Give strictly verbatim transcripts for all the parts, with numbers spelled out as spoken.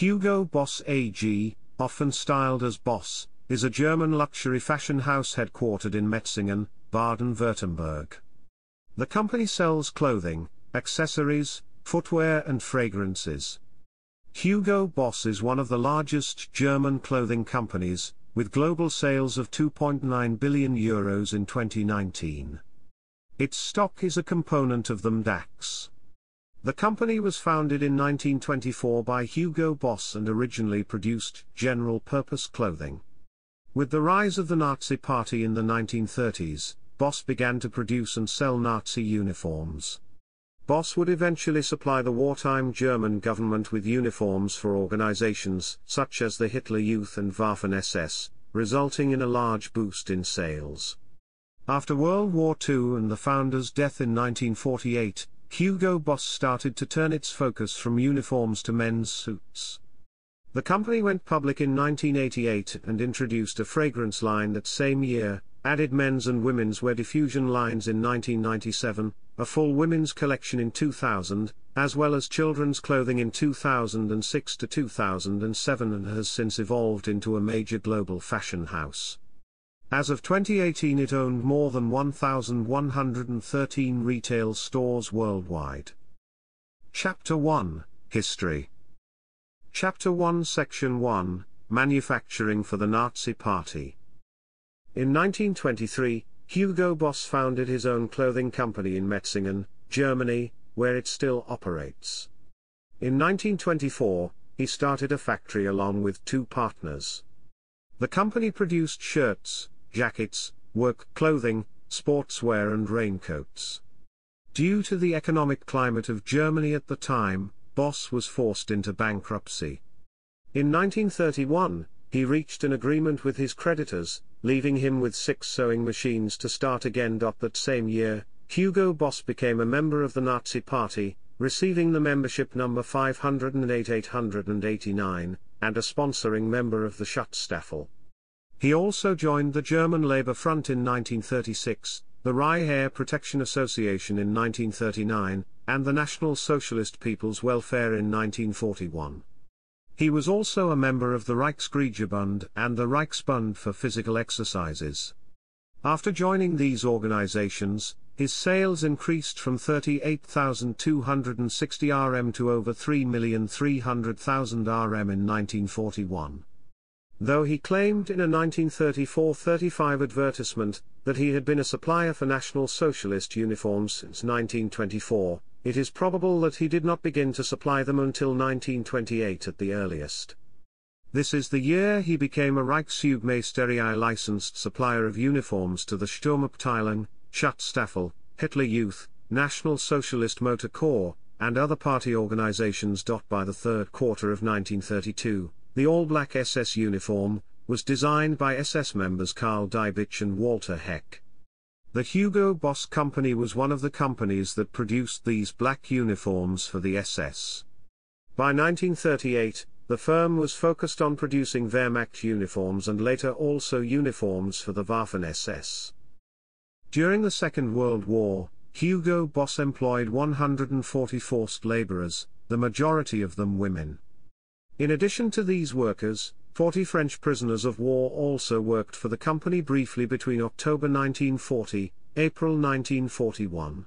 Hugo Boss A G, often styled as Boss, is a German luxury fashion house headquartered in Metzingen, Baden-Württemberg. The company sells clothing, accessories, footwear and fragrances. Hugo Boss is one of the largest German clothing companies, with global sales of two point nine billion euros in twenty nineteen. Its stock is a component of the M DAX. The company was founded in nineteen twenty-four by Hugo Boss and originally produced general-purpose clothing. With the rise of the Nazi Party in the nineteen thirties, Boss began to produce and sell Nazi uniforms. Boss would eventually supply the wartime German government with uniforms for organizations such as the Hitler Youth and Waffen S S, resulting in a large boost in sales. After World War Two and the founder's death in nineteen forty-eight, Hugo Boss started to turn its focus from uniforms to men's suits. The company went public in nineteen eighty-eight and introduced a fragrance line that same year, added men's and women's wear diffusion lines in nineteen ninety-seven, a full women's collection in two thousand, as well as children's clothing in two thousand six to two thousand seven, and has since evolved into a major global fashion house. As of twenty eighteen, it owned more than one thousand one hundred thirteen retail stores worldwide. Chapter one, History. Chapter one, Section one, Manufacturing for the Nazi Party. In nineteen twenty-three, Hugo Boss founded his own clothing company in Metzingen, Germany, where it still operates. In nineteen twenty-four, he started a factory along with two partners. The company produced shirts, jackets, work clothing, sportswear and raincoats. Due to the economic climate of Germany at the time, Boss was forced into bankruptcy. In nineteen thirty-one, he reached an agreement with his creditors, leaving him with six sewing machines to start again. That same year, Hugo Boss became a member of the Nazi Party, receiving the membership number five hundred eight thousand eight hundred eighty-nine, and a sponsoring member of the Schutzstaffel. He also joined the German Labour Front in nineteen thirty-six, the Reichsheer Protection Association in nineteen thirty-nine, and the National Socialist People's Welfare in nineteen forty-one. He was also a member of the Reichskriegerbund and the Reichsbund for physical exercises. After joining these organizations, his sales increased from thirty-eight thousand two hundred sixty R M to over three million three hundred thousand R M in nineteen forty-one. Though he claimed in a nineteen thirty-four thirty-five advertisement that he had been a supplier for National Socialist uniforms since nineteen twenty-four, it is probable that he did not begin to supply them until nineteen twenty-eight at the earliest. This is the year he became a Reichszeugmeisterei licensed supplier of uniforms to the Sturmabteilung, Schutzstaffel, Hitler Youth, National Socialist Motor Corps, and other party organizations. By the third quarter of nineteen thirty-two, the all-black S S uniform was designed by S S members Karl Diebitsch and Walter Heck. The Hugo Boss Company was one of the companies that produced these black uniforms for the S S. By nineteen thirty-eight, the firm was focused on producing Wehrmacht uniforms and later also uniforms for the Waffen S S. During the Second World War, Hugo Boss employed one hundred forty forced laborers, the majority of them women. In addition to these workers, forty French prisoners of war also worked for the company briefly between October nineteen forty, April nineteen forty-one.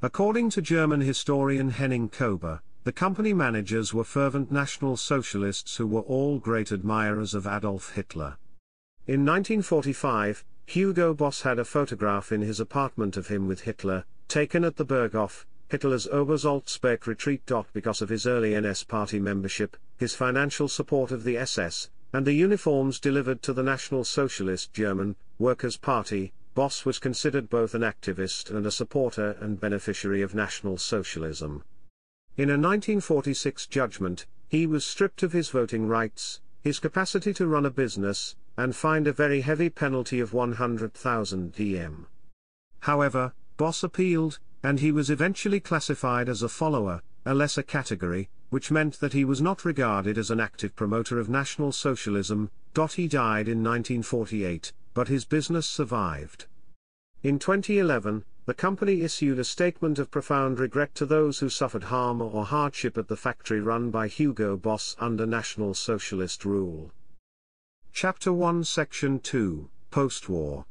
According to German historian Henning Kober, the company managers were fervent National Socialists who were all great admirers of Adolf Hitler. In nineteen forty-five, Hugo Boss had a photograph in his apartment of him with Hitler, taken at the Berghof, Hitler's Obersalzberg retreat. Because of his early N S party membership, his financial support of the S S, and the uniforms delivered to the National Socialist German Workers' Party, Boss was considered both an activist and a supporter and beneficiary of National Socialism. In a nineteen forty-six judgment, he was stripped of his voting rights, his capacity to run a business, and fined a very heavy penalty of one hundred thousand D M. However, Boss appealed, and he was eventually classified as a follower, a lesser category, which meant that he was not regarded as an active promoter of National Socialism. He died in nineteen forty-eight, but his business survived. In twenty eleven, the company issued a statement of profound regret to those who suffered harm or hardship at the factory run by Hugo Boss under National Socialist rule. Chapter one Section two, Post-War.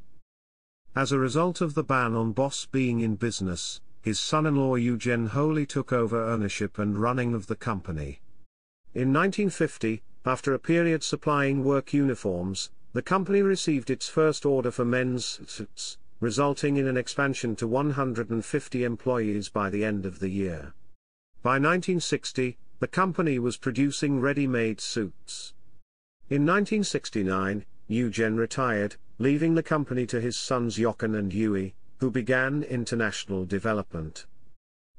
As a result of the ban on Boss being in business, his son-in-law Eugen Holy took over ownership and running of the company. In nineteen fifty, after a period supplying work uniforms, the company received its first order for men's suits, resulting in an expansion to one hundred fifty employees by the end of the year. By nineteen sixty, the company was producing ready-made suits. In nineteen sixty-nine, Eugen retired, leaving the company to his sons Jochen and Huey, who began international development.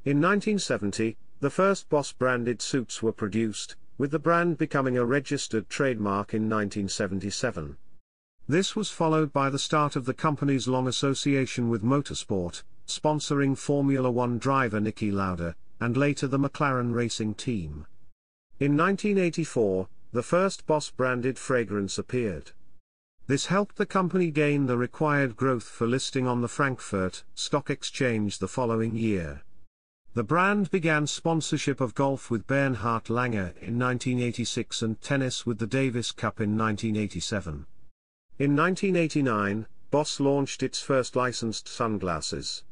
In nineteen seventy, the first Boss-branded suits were produced, with the brand becoming a registered trademark in nineteen seventy-seven. This was followed by the start of the company's long association with motorsport, sponsoring Formula One driver Niki Lauda, and later the McLaren Racing Team. In nineteen eighty-four, the first Boss-branded fragrance appeared. This helped the company gain the required growth for listing on the Frankfurt Stock Exchange the following year. The brand began sponsorship of golf with Bernhard Langer in nineteen eighty-six and tennis with the Davis Cup in nineteen eighty-seven. In nineteen eighty-nine, Boss launched its first licensed sunglasses.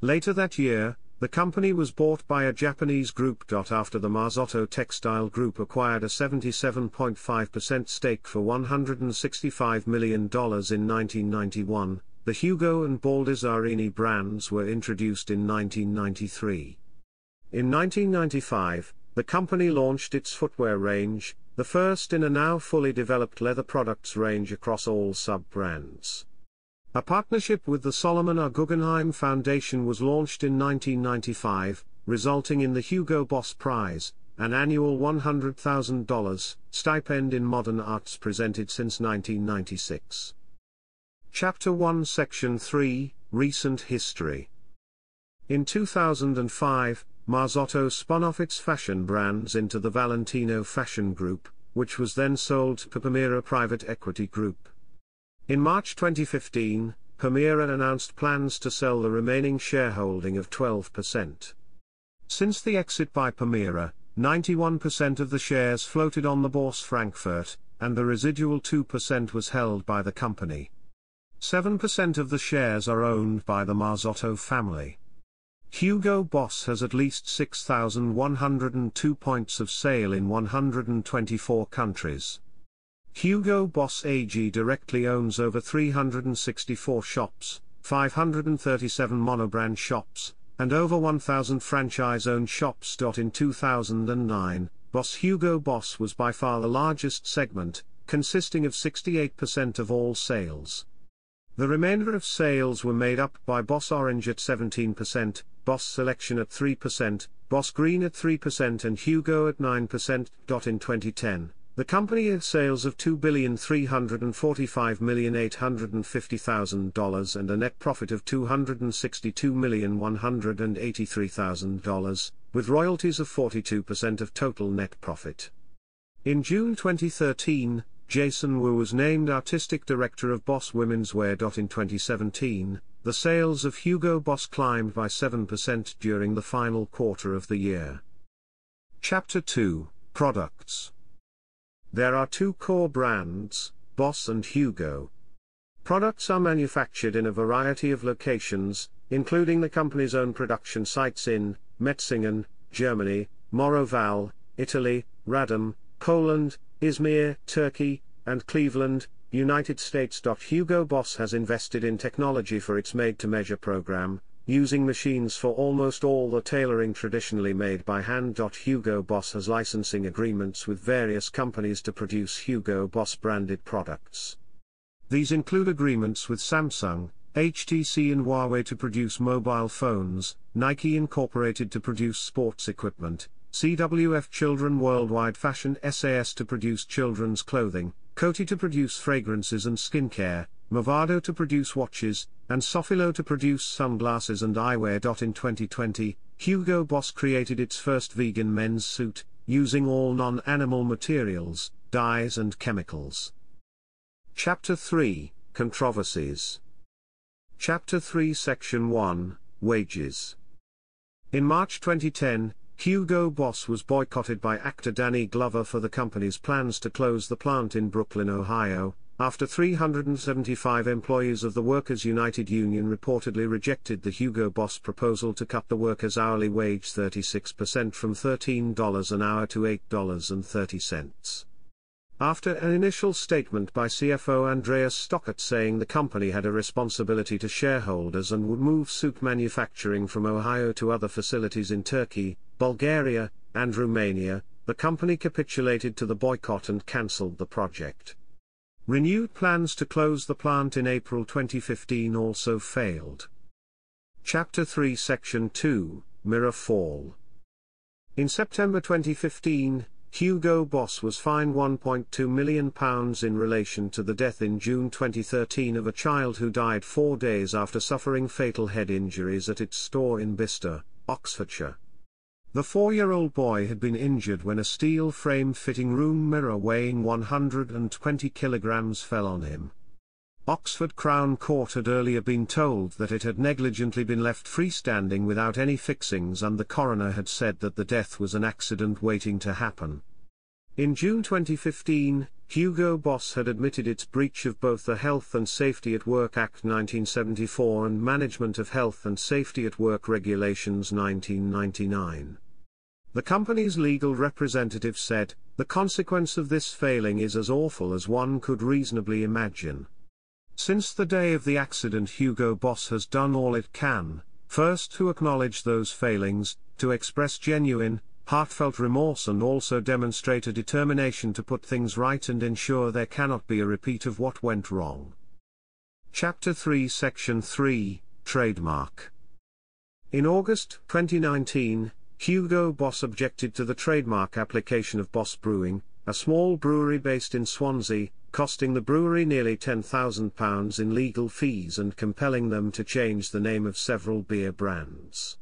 Later that year, the company was bought by a Japanese group. After the Marzotto Textile Group acquired a seventy-seven point five percent stake for one hundred sixty-five million dollars in nineteen ninety-one, the Hugo and Baldessarini brands were introduced in nineteen ninety-three. In nineteen ninety-five, the company launched its footwear range, the first in a now fully developed leather products range across all sub-brands. A partnership with the Solomon R. Guggenheim Foundation was launched in nineteen ninety-five, resulting in the Hugo Boss Prize, an annual one hundred thousand dollar stipend in modern arts presented since nineteen ninety-six. Chapter one Section three, Recent History. In two thousand five, Marzotto spun off its fashion brands into the Valentino Fashion Group, which was then sold to Pamira Private Equity Group. In March twenty fifteen, Permira announced plans to sell the remaining shareholding of twelve percent. Since the exit by Permira, ninety-one percent of the shares floated on the Bourse Frankfurt, and the residual two percent was held by the company. seven percent of the shares are owned by the Marzotto family. Hugo Boss has at least six thousand one hundred two points of sale in one hundred twenty-four countries. Hugo Boss A G directly owns over three hundred sixty-four shops, five hundred thirty-seven monobrand shops, and over one thousand franchise-owned shops. In two thousand nine, Boss Hugo Boss was by far the largest segment, consisting of sixty-eight percent of all sales. The remainder of sales were made up by Boss Orange at seventeen percent, Boss Selection at three percent, Boss Green at three percent and Hugo at nine percent. In twenty ten, the company had sales of two billion three hundred forty-five million eight hundred fifty thousand dollars and a net profit of two hundred sixty-two million one hundred eighty-three thousand dollars, with royalties of forty-two percent of total net profit. In June twenty thirteen, Jason Wu was named Artistic Director of Boss Women's Wear. In twenty seventeen, the sales of Hugo Boss climbed by seven percent during the final quarter of the year. Chapter two, Products. There are two core brands, Boss and Hugo. Products are manufactured in a variety of locations, including the company's own production sites in Metzingen, Germany, Moroval, Italy, Radom, Poland, Izmir, Turkey, and Cleveland, United States. Hugo Boss has invested in technology for its made-to-measure program, using machines for almost all the tailoring traditionally made by hand. Hugo Boss has licensing agreements with various companies to produce Hugo Boss-branded products. These include agreements with Samsung, H T C and Huawei to produce mobile phones, Nike Incorporated to produce sports equipment, C W F Children Worldwide Fashion S A S to produce children's clothing, Coty to produce fragrances and skincare, Movado to produce watches, and Sofilo to produce sunglasses and eyewear. In twenty twenty, Hugo Boss created its first vegan men's suit, using all non-animal materials, dyes and chemicals. Chapter three, Controversies. Chapter three Section one, Wages. In March twenty ten, Hugo Boss was boycotted by actor Danny Glover for the company's plans to close the plant in Brooklyn, Ohio, after three hundred seventy-five employees of the Workers' United Union reportedly rejected the Hugo Boss proposal to cut the workers' hourly wage thirty-six percent from thirteen dollars an hour to eight dollars and thirty cents. After an initial statement by C F O Andreas Stockert saying the company had a responsibility to shareholders and would move suit manufacturing from Ohio to other facilities in Turkey, Bulgaria, and Romania, the company capitulated to the boycott and cancelled the project. Renewed plans to close the plant in April twenty fifteen also failed. Chapter three Section two, Mirror Fall. In September twenty fifteen, Hugo Boss was fined one point two million pounds in relation to the death in June twenty thirteen of a child who died four days after suffering fatal head injuries at its store in Bicester, Oxfordshire. The four-year-old boy had been injured when a steel frame fitting room mirror weighing one hundred twenty kilograms fell on him. Oxford Crown Court had earlier been told that it had negligently been left freestanding without any fixings, and the coroner had said that the death was an accident waiting to happen. In June twenty fifteen, Hugo Boss had admitted its breach of both the Health and Safety at Work Act nineteen seventy-four and Management of Health and Safety at Work Regulations nineteen ninety-nine. The company's legal representative said, "The consequence of this failing is as awful as one could reasonably imagine. Since the day of the accident, Hugo Boss has done all it can, first to acknowledge those failings, to express genuine, heartfelt remorse, and also demonstrate a determination to put things right and ensure there cannot be a repeat of what went wrong." Chapter three Section three, Trademark. In August twenty nineteen, Hugo Boss objected to the trademark application of Boss Brewing, a small brewery based in Swansea, costing the brewery nearly ten thousand pounds in legal fees and compelling them to change the name of several beer brands.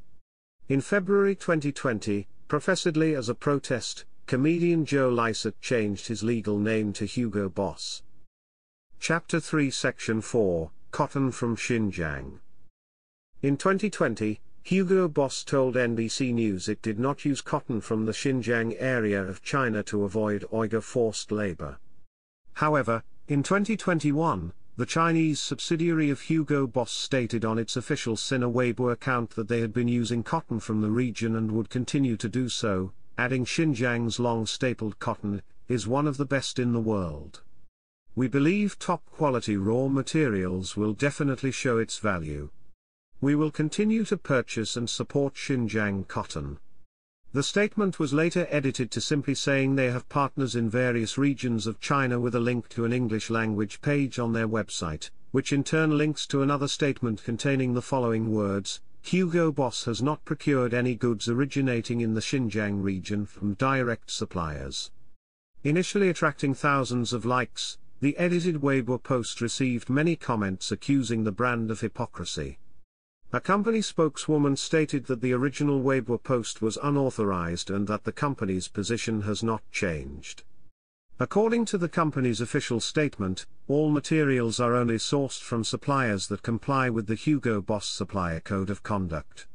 In February twenty twenty, professedly as a protest, comedian Joe Lycett changed his legal name to Hugo Boss. Chapter three Section four, Cotton from Xinjiang. In twenty twenty, Hugo Boss told N B C News it did not use cotton from the Xinjiang area of China to avoid Uyghur forced labor. However, in twenty twenty-one, the Chinese subsidiary of Hugo Boss stated on its official Sina Weibo account that they had been using cotton from the region and would continue to do so, adding, "Xinjiang's long-stapled cotton is one of the best in the world. We believe top-quality raw materials will definitely show its value. We will continue to purchase and support Xinjiang cotton." The statement was later edited to simply saying they have partners in various regions of China, with a link to an English-language page on their website, which in turn links to another statement containing the following words: "Hugo Boss has not procured any goods originating in the Xinjiang region from direct suppliers." Initially attracting thousands of likes, the edited Weibo post received many comments accusing the brand of hypocrisy. A company spokeswoman stated that the original Weibo post was unauthorized and that the company's position has not changed. According to the company's official statement, all materials are only sourced from suppliers that comply with the Hugo Boss Supplier Code of Conduct.